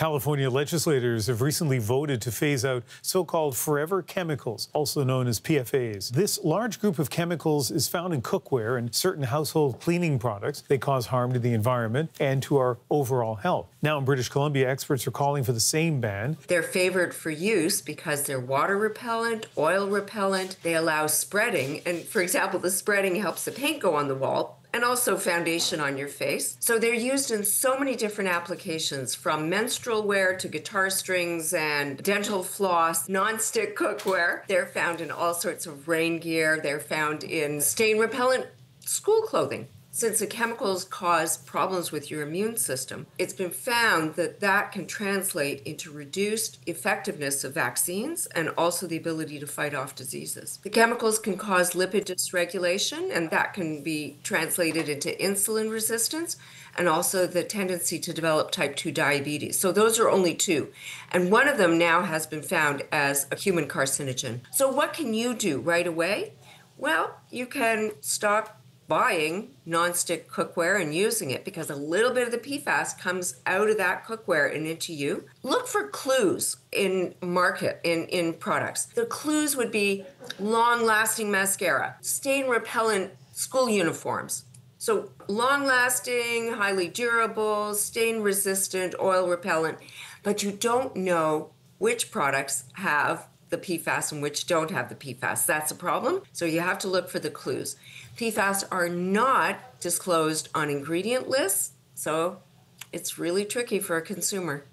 California legislators have recently voted to phase out so-called forever chemicals, also known as PFAS. This large group of chemicals is found in cookware and certain household cleaning products. They cause harm to the environment and to our overall health. Now in British Columbia, experts are calling for the same ban. They're favored for use because they're water repellent, oil repellent. They allow spreading, and for example, the spreading helps the paint go on the wall, and also foundation on your face. So they're used in so many different applications, from menstrual wear to guitar strings and dental floss, nonstick cookware. They're found in all sorts of rain gear. They're found in stain repellent school clothing. Since the chemicals cause problems with your immune system, it's been found that that can translate into reduced effectiveness of vaccines and also the ability to fight off diseases. The chemicals can cause lipid dysregulation, and that can be translated into insulin resistance and also the tendency to develop type 2 diabetes. So those are only two. And one of them now has been found as a human carcinogen. So what can you do right away? Well, you can stop buying nonstick cookware and using it, because a little bit of the PFAS comes out of that cookware and into you. Look for clues in market, in products. The clues would be long-lasting mascara, stain-repellent school uniforms. So long-lasting, highly durable, stain-resistant, oil-repellent, but you don't know which products have the PFAS and which don't have the PFAS. That's a problem. So you have to look for the clues. PFAS are not disclosed on ingredient lists, so it's really tricky for a consumer.